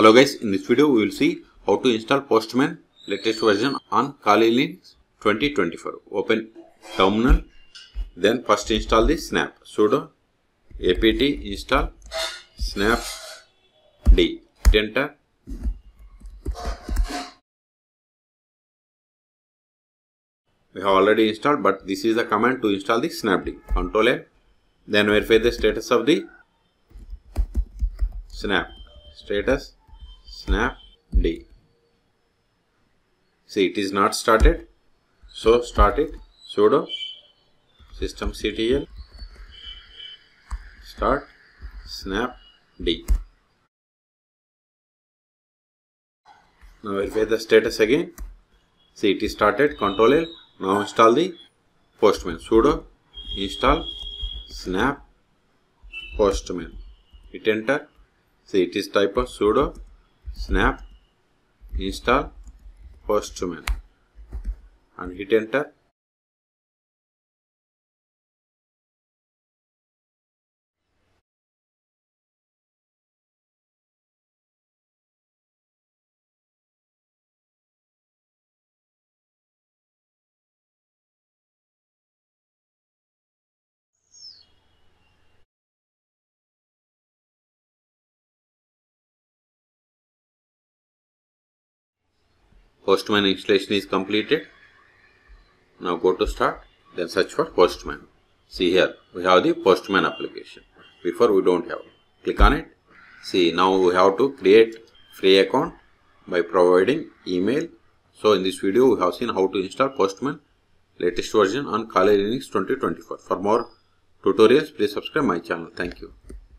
Hello guys, in this video we will see how to install Postman latest version on Kali Linux 2024. Open terminal, then first install the Snap, sudo apt install snapd, enter. We have already installed, but this is the command to install the snapd. Control A, then verify the status of the Snap, status snapd. See, it is not started, so start it. Sudo systemctl start snapd. Now verify the status again. See, it is started. Control L. Now install the Postman. Sudo install snap postman. Hit enter. See, it is type of sudo snap install postman and hit enter. Postman installation is completed. Now go to start, then search for Postman. See, here we have the Postman application. Before we don't have. Click on it. See, now we have to create free account by providing email. So in this video we have seen how to install Postman latest version on Kali Linux 2024. For more tutorials please subscribe my channel. Thank you.